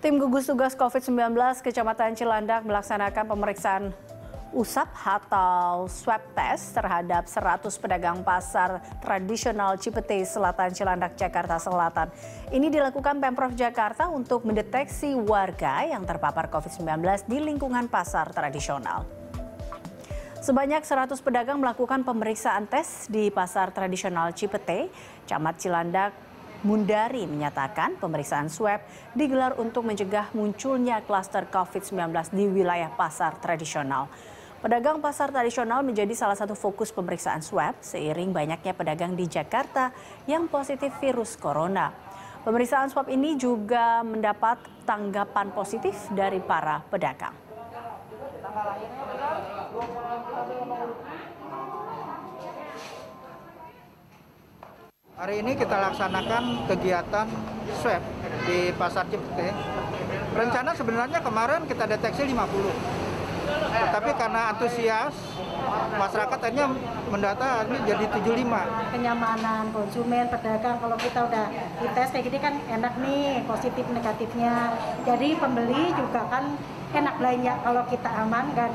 Tim Gugus Tugas COVID-19 Kecamatan Cilandak melaksanakan pemeriksaan usap atau swab test terhadap 100 pedagang pasar tradisional Cipete Selatan, Cilandak, Jakarta Selatan. Ini dilakukan Pemprov Jakarta untuk mendeteksi warga yang terpapar COVID-19 di lingkungan pasar tradisional. Sebanyak 100 pedagang melakukan pemeriksaan tes di pasar tradisional Cipete. Camat Cilandak Mundari menyatakan pemeriksaan swab digelar untuk mencegah munculnya klaster COVID-19 di wilayah pasar tradisional. Pedagang pasar tradisional menjadi salah satu fokus pemeriksaan swab seiring banyaknya pedagang di Jakarta yang positif virus corona. Pemeriksaan swab ini juga mendapat tanggapan positif dari para pedagang. Hari ini kita laksanakan kegiatan swab di Pasar Cipete. Rencana sebenarnya kemarin kita deteksi 50. Tetapi karena antusias masyarakat akhirnya mendata ini jadi 75. Kenyamanan konsumen, pedagang, kalau kita udah dites kayak gini kan enak nih positif negatifnya. Jadi pembeli juga kan enak belanja kalau kita aman.